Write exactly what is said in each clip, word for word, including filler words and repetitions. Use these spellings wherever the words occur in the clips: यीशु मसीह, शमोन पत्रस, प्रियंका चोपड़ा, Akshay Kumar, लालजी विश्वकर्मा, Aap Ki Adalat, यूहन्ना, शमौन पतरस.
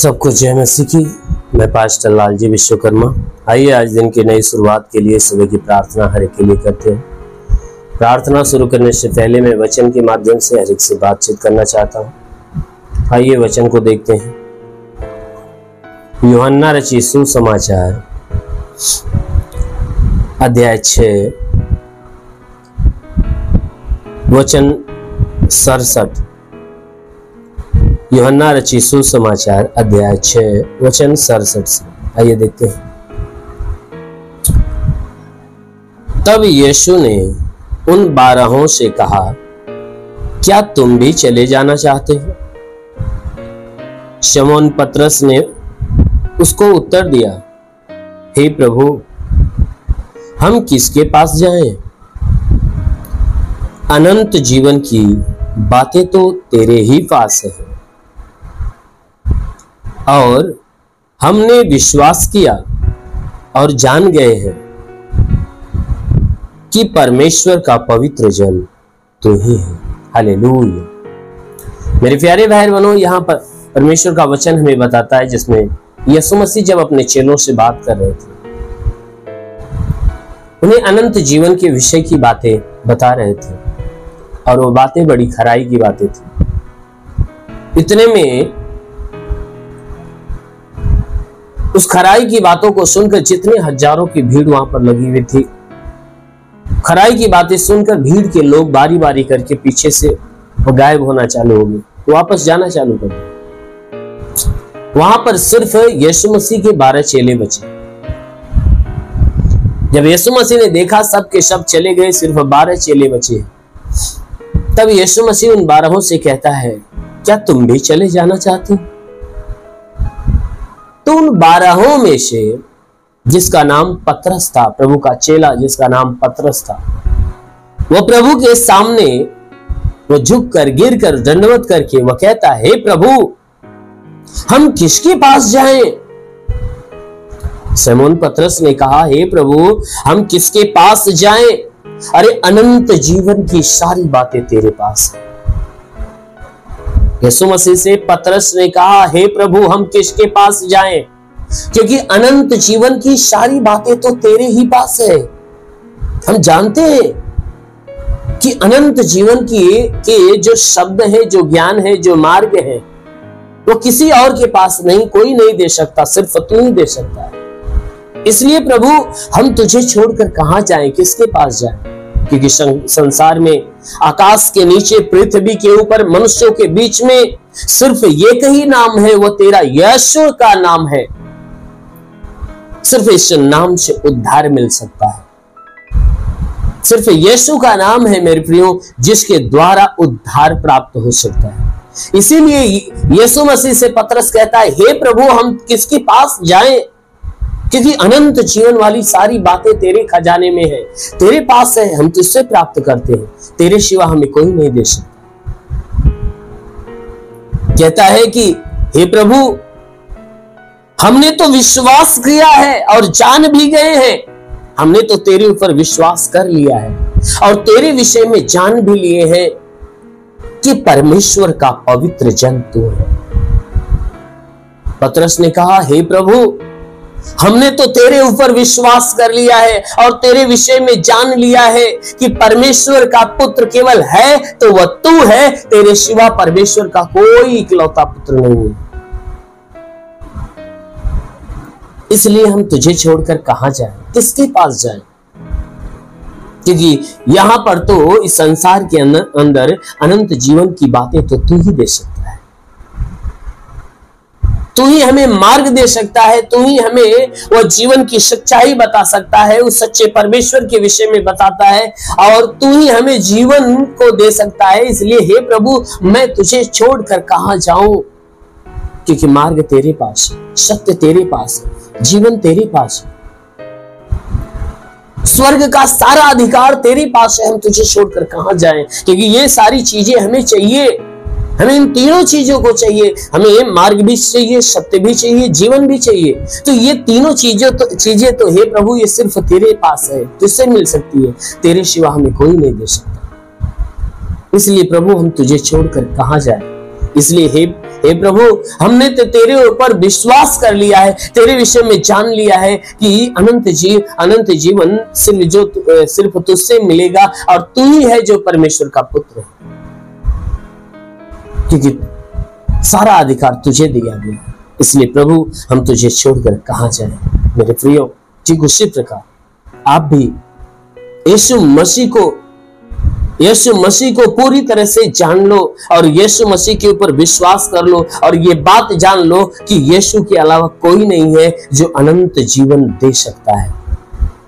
सब कुछ जय मसीह की। मैं पास्टर लालजी विश्वकर्मा। आइए आज दिन की नई शुरुआत के लिए सुबह की प्रार्थना हर एक के लिए करते हैं। प्रार्थना शुरू करने से पहले मैं वचन के माध्यम से हर एक से बातचीत करना चाहता हूँ। आइए वचन को देखते हैं। यूहन्ना रचित सुसमाचार अध्याय छः वचन सड़सठ। यूहन्ना रचित सुसमाचार अध्याय छः वचन सड़सठ से आइए देखते हैं। तब यीशु ने उन बारहों से कहा, क्या तुम भी चले जाना चाहते हो? शमोन पत्रस ने उसको उत्तर दिया, हे प्रभु, हम किसके पास जाएं? अनंत जीवन की बातें तो तेरे ही पास है और हमने विश्वास किया और जान गए हैं कि परमेश्वर का पवित्र जन तू ही है। हालेलुया। मेरे प्यारे भाई बहनों, यहाँ पर परमेश्वर का वचन हमें बताता है जिसमें यीशु मसीह जब अपने चेलों से बात कर रहे थे, उन्हें अनंत जीवन के विषय की बातें बता रहे थे और वो बातें बड़ी खराई की बातें थी। इतने में उस खराई की बातों को सुनकर जितने हजारों की भीड़ वहां पर लगी हुई थी, खराई की बातें सुनकर भीड़ के लोग बारी बारी करके पीछे से गायब होना चालू हो गए, वापस जाना चालू कर दिया। वहां पर सिर्फ यीशु मसीह के बारह चेले बचे। जब यीशु मसीह ने देखा सब के सब चले गए, सिर्फ बारह चेले बचे, तब यीशु मसीह उन बारहों से कहता है, क्या तुम भी चले जाना चाहते हो? तो उन बारहों में से जिसका नाम पतरस था, प्रभु का चेला जिसका नाम पतरस था, वो प्रभु के सामने वो झुक कर गिर कर दंडवत करके वो कहता है, हे प्रभु, हम किसके पास जाएं? शमौन पतरस ने कहा, हे प्रभु, हम किसके पास जाएं? अरे अनंत जीवन की सारी बातें तेरे पास है। यीशु मसीह से पतरस ने कहा, हे प्रभु, हम किसके पास जाएं? क्योंकि अनंत जीवन की सारी बातें तो तेरे ही पास है। हम जानते हैं कि अनंत जीवन की के जो शब्द है, जो ज्ञान है, जो मार्ग है, वो किसी और के पास नहीं, कोई नहीं दे सकता, सिर्फ तू ही दे सकता है। इसलिए प्रभु, हम तुझे छोड़कर कहाँ जाएं, किसके पास जाएं? क्योंकि संसार में, आकाश के नीचे, पृथ्वी के ऊपर, मनुष्यों के बीच में सिर्फ एक ही नाम है, वो तेरा यीशु का नाम है। सिर्फ इस नाम से उद्धार मिल सकता है। सिर्फ यीशु का नाम है मेरे प्रियो, जिसके द्वारा उद्धार प्राप्त हो सकता है। इसीलिए यीशु मसीह से पतरस कहता है, हे प्रभु, हम किसके पास जाएं? क्योंकि अनंत जीवन वाली सारी बातें तेरे खजाने में है, तेरे पास है, हम तुझसे प्राप्त करते हैं, तेरे सिवा हमें कोई नहीं दे सकता। कहता है कि हे प्रभु, हमने तो विश्वास किया है और जान भी गए हैं, हमने तो तेरे ऊपर विश्वास कर लिया है और तेरे विषय में जान भी लिए हैं कि परमेश्वर का पवित्र जन तू है। पतरस ने कहा, हे प्रभु, हमने तो तेरे ऊपर विश्वास कर लिया है और तेरे विषय में जान लिया है कि परमेश्वर का पुत्र केवल है तो वह तू है, तेरे सिवा परमेश्वर का कोई इकलौता पुत्र नहीं है। इसलिए हम तुझे छोड़कर कहां जाएं, किसके पास जाएं? क्योंकि यहां पर तो इस संसार के अंदर अनंत जीवन की बातें तो तू ही दे सकता है, तू ही हमें मार्ग दे सकता है, तू ही हमें वह जीवन की सच्चाई बता सकता है, उस सच्चे परमेश्वर के विषय में बताता है और तू ही हमें जीवन को दे सकता है। इसलिए हे प्रभु, मैं तुझे छोड़कर कहां जाऊं? क्योंकि मार्ग तेरे पास है, सत्य तेरे पास है, जीवन तेरे पास है, स्वर्ग का सारा अधिकार तेरे पास है, हम तुझे छोड़कर कहां जाएं? क्योंकि ये सारी चीजें हमें चाहिए, हमें इन तीनों चीजों को चाहिए, हमें मार्ग भी चाहिए, सत्य भी चाहिए, जीवन भी चाहिए। तो ये तीनों चीजों तो चीजें तो हे प्रभु, ये सिर्फ तेरे पास है, तुझसे मिल सकती है, तेरे सिवा हमें कोई नहीं दे सकता। इसलिए प्रभु, हम तुझे छोड़कर कहां जाए? इसलिए हे हे प्रभु, हमने तो तेरे ऊपर विश्वास कर लिया है, तेरे विषय में जान लिया है कि अनंत जीव अनंत जीवन सिर्फ जो सिर्फ तुझसे मिलेगा और तू ही है जो परमेश्वर का पुत्र है, क्योंकि सारा अधिकार तुझे दिया गया। इसलिए प्रभु, हम तुझे छोड़कर कहां जाएं। मेरे प्रियो, ठीक उसी प्रकार आप भी यीशु मसीह को यीशु मसीह को पूरी तरह से जान लो और यीशु मसीह के ऊपर विश्वास कर लो और ये बात जान लो कि यीशु के अलावा कोई नहीं है जो अनंत जीवन दे सकता है,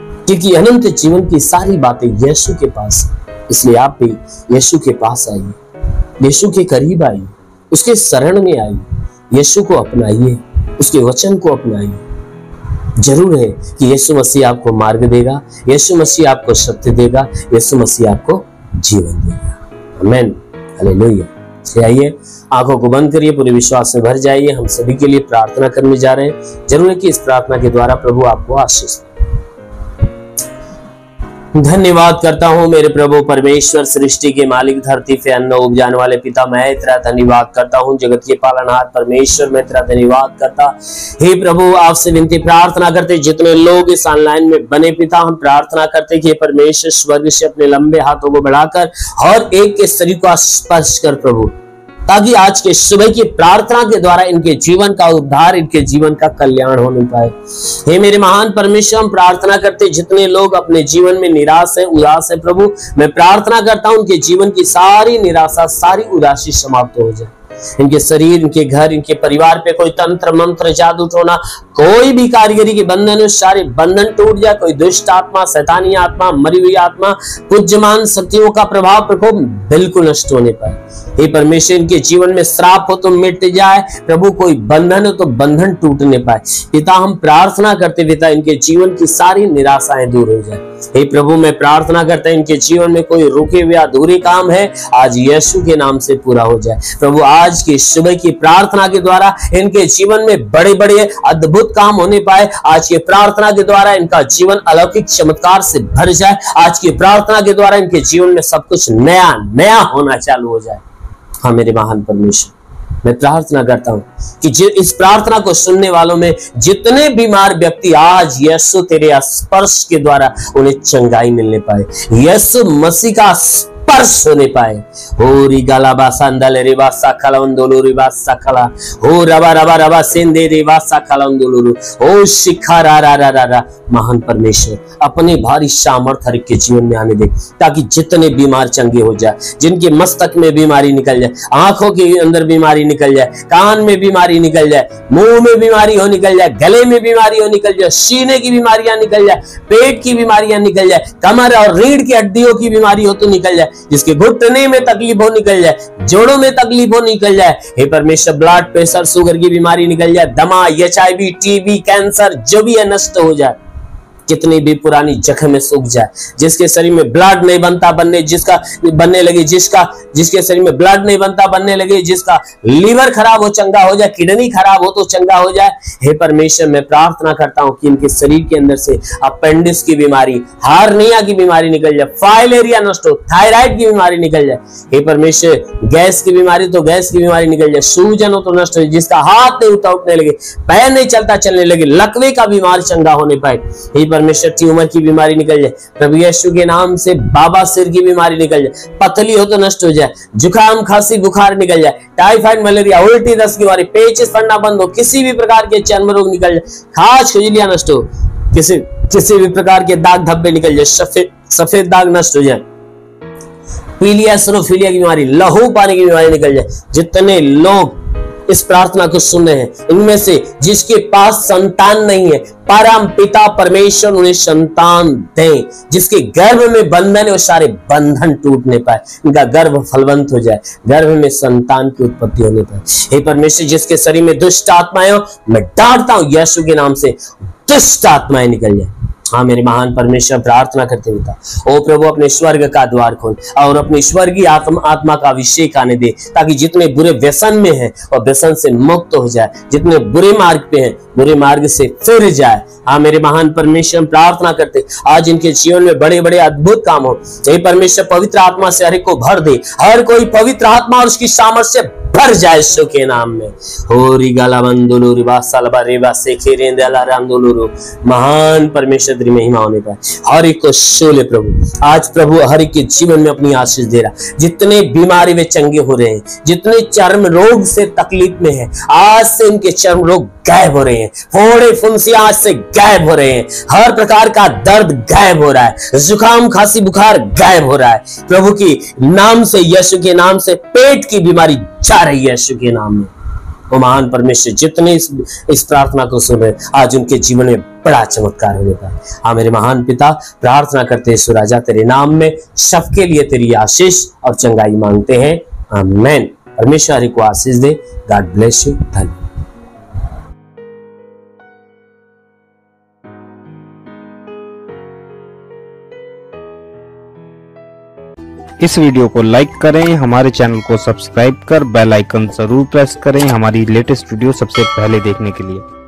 क्योंकि अनंत जीवन की सारी बातें यीशु के पास है। इसलिए आप भी यीशु के पास आइए, यीशु के करीब आइए, उसके शरण में आइए, यीशु को अपनाइए, उसके वचन को अपनाइए। जरूर है कि यीशु मसीह आपको मार्ग देगा, यीशु मसीह आपको सत्य देगा, यीशु मसीह आपको जीवन देगा। Amen, hallelujah. आइए, आंखों को बंद करिए, पूरे विश्वास में भर जाइए। हम सभी के लिए प्रार्थना करने जा रहे हैं। जरूर है कि इस प्रार्थना के द्वारा प्रभु आपको आशीष दे। धन्यवाद करता हूँ मेरे प्रभु परमेश्वर, सृष्टि के मालिक, धरती पे अन्न उपजाने वाले पिता, मैं तेरा धन्यवाद करता हूँ। जगत के पालनहार परमेश्वर, मैं तेरा धन्यवाद करता। हे प्रभु, आपसे विनती प्रार्थना करते जितने लोग इस ऑनलाइन में बने पिता, हम प्रार्थना करते कि परमेश्वर स्वर्ग से अपने लंबे हाथों को बढ़ाकर हर एक के शरीर को स्पर्श कर प्रभु, ताकि आज के सुबह की प्रार्थना के द्वारा इनके जीवन का उद्धार, इनके जीवन का कल्याण होने पाए। हे मेरे महान परमेश्वर, हम प्रार्थना करते जितने लोग अपने जीवन में निराश है, उदास है प्रभु, मैं प्रार्थना करता हूं उनके जीवन की सारी निराशा, सारी उदासी समाप्त हो जाए। इनके शरीर, इनके घर, इनके परिवार पे कोई तंत्र मंत्र जादू टोना, कोई भी कारीगरी के बंधन, सारे बंधन टूट जाए। कोई दुष्ट आत्मा, शैतानी आत्मा, मरी हुई आत्मा, पूज्यमान शक्तियों का प्रभाव प्रकोप बिल्कुल नष्ट होने पाए। हे परमेश्वर, इनके जीवन में श्राप हो तो मिट जाए प्रभु, कोई बंधन हो तो बंधन टूटने पाए पिता। हम प्रार्थना करते पिता, इनके जीवन की सारी निराशाएं दूर हो जाए। हे प्रभु, मैं प्रार्थना करता हूं इनके जीवन में कोई रुके हुए अधूरे काम है, आज यीशु के नाम से पूरा हो जाए प्रभु। आज की सुबह की प्रार्थना के द्वारा इनके जीवन में बड़े बड़े अद्भुत काम होने पाए। आज की प्रार्थना के द्वारा इनका जीवन अलौकिक चमत्कार से भर जाए। आज की प्रार्थना के द्वारा इनके जीवन में सब कुछ नया नया होना चालू हो जाए। हाँ मेरे महान परमेश्वर, मैं प्रार्थना करता हूं कि इस प्रार्थना को सुनने वालों में जितने बीमार व्यक्ति, आज यीशु तेरे स्पर्श के द्वारा उन्हें चंगाई मिलने पाए, यीशु मसीह का स्पर्श होने पाए। हो री गाला बासांदल रेवा साखला उंदोलू रेवा साखला, हो रवा रवा रवा सेंदे रेवा साखला उंदोलू, हो शिखा रा रा रा रा। महान परमेश्वर, अपने भारी सामर्थ हर के जीवन में आने दे, ताकि जितने बीमार चंगे हो जाए, जिनके मस्तक में बीमारी निकल जाए, आंखों के अंदर बीमारी निकल जाए, कान में बीमारी निकल जाए, मुंह में बीमारी हो निकल जाए, गले में बीमारी हो निकल जाए, सीने की बीमारियां निकल जाए, पेट की बीमारियां निकल जाए, कमर और रीढ़ की हड्डियों की बीमारी हो तो निकल जाए, जिसके घुटने में तकलीफ हो निकल जाए, जोड़ों में तकलीफ हो निकल जाए। हे परमेश्वर, ब्लड प्रेशर, शुगर की बीमारी निकल जाए, दमा, H I V, T B, cancer जो भी है नष्ट हो जाए। कितनी भी पुरानी जख्म सूख जाए, जिसके शरीर में ब्लड नहीं बनता बनने जिसका बनने लगे जिसका जिसके शरीर में ब्लड नहीं बनता बनने लगे, जिसका लीवर खराब हो चंगा हो जाए, किडनी खराब हो तो चंगा हो जाए। हे परमेश्वर, मैं प्रार्थना करता हूं कि इनके शरीर के अंदर से अपेंडिक्स की बीमारी, हार्निया की बीमारी निकल जाए, फाइलेरिया नष्ट हो, थायराइड की बीमारी निकल जाए। हे परमेश्वर, गैस की बीमारी तो गैस की बीमारी निकल जाए, सूजन हो तो नष्ट हो, जिसका हाथ नहीं उठा उठने लगे, पैर नहीं चलता चलने लगे, लकवे का बीमार चंगा होने पाए। परमेश्वर, ट्यूमर की बीमारी निकल जाए प्रभु यीशु के नाम से, बाबा सिर की बीमारी निकल जाए, पतली हो तो नष्ट हो जाए, जुकाम खांसी बुखार निकल जाए, टाइफाइड मलेरिया उल्टी दस्त की बीमारी, पेचिस पड़ना बंद हो, किसी भी प्रकार के चर्म रोग निकल जाए, खाज खुजलियां नष्ट हो, किसी किसी भी प्रकार के दाग धब्बे निकल जाए, सफेद सफेद दाग नष्ट हो जाए, पीलिया सिरोफीलिया की बीमारी, लहू पानी की बीमारी निकल जाए। जितने लोग इस प्रार्थना को सुन रहे हैं, इनमें से जिसके पास संतान नहीं है, परम पिता परमेश्वर उन्हें संतान दें, जिसके गर्भ में बंधन है वो सारे बंधन टूटने पाए, इनका गर्भ फलवंत हो जाए, गर्भ में संतान की उत्पत्ति होने पाए। हे परमेश्वर, जिसके शरीर में दुष्ट आत्माएं हो, मैं डांटता हूं यीशु के नाम से, दुष्ट आत्माएं निकल जाए। हाँ मेरे महान परमेश्वर, प्रार्थना करते हुए था, ओ प्रभु अपने स्वर्ग का द्वार खोल और अपने स्वर्गीय आत्म, आत्मा का अभिषेक आने दे, ताकि जितने बुरे व्यसन में है और व्यसन से मुक्त हो जाए, जितने बुरे मार्ग पे हैं बुरे मार्ग से फिर जाए। हाँ मेरे महान परमेश्वर, प्रार्थना करते आज इनके जीवन में बड़े बड़े अद्भुत काम हो। यही परमेश्वर पवित्र आत्मा से हर एक को भर दे, हर कोई पवित्र आत्मा और उसकी सामर्थ्य भर जाए यीशु के नाम में। होरी गलावंदुलुरी बासलबारे बासे खेरेंदला रामदुलुरु, महान परमेश्वर तेरी महिमा होने पाए। हर एक को शोले प्रभु, आज प्रभु हर एक के जीवन में अपनी आशीष दे रहा। जितने बीमारी में चंगे हो रहे हैं, जितने चर्म रोग से तकलीफ में है, आज से इनके चर्म रोग गायब हो रहे हैं, फोड़े फुंसी आज से गायब हो रहे हैं, हर प्रकार का दर्द गायब हो रहा है, जुकाम खांसी बुखार गायब हो रहा है प्रभु की नाम से, यीशु के नाम से। पेट की बीमारी जा रही है यीशु के नाम में। ओ महान परमेश्वर, जितने इस, इस प्रार्थना को सुन रहे आज उनके जीवन में बड़ा चमत्कार होने का। हाँ मेरे महान पिता, प्रार्थना करते हैं सुराजा तेरे नाम में, सबके लिए तेरी आशीष और चंगाई मांगते हैं, आमेन। परमेश्वर को आशीष दे। God bless you. धन्यवाद। इस वीडियो को लाइक करें, हमारे चैनल को सब्सक्राइब कर बेल आइकन जरूर प्रेस करें हमारी लेटेस्ट वीडियो सबसे पहले देखने के लिए।